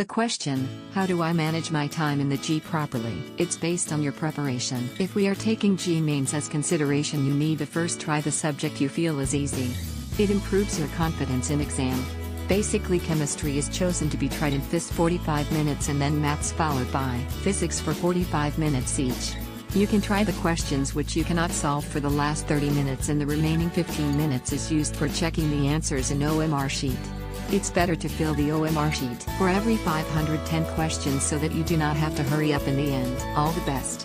The question, how do I manage my time in the JEE properly? It's based on your preparation. If we are taking JEE Mains as consideration, you need to first try the subject you feel is easy. It improves your confidence in exam. Basically, chemistry is chosen to be tried in FIS 45 minutes and then maths followed by physics for 45 minutes each. You can try the questions which you cannot solve for the last 30 minutes, and the remaining 15 minutes is used for checking the answers in OMR sheet. It's better to fill the OMR sheet for every 510 questions so that you do not have to hurry up in the end. All the best.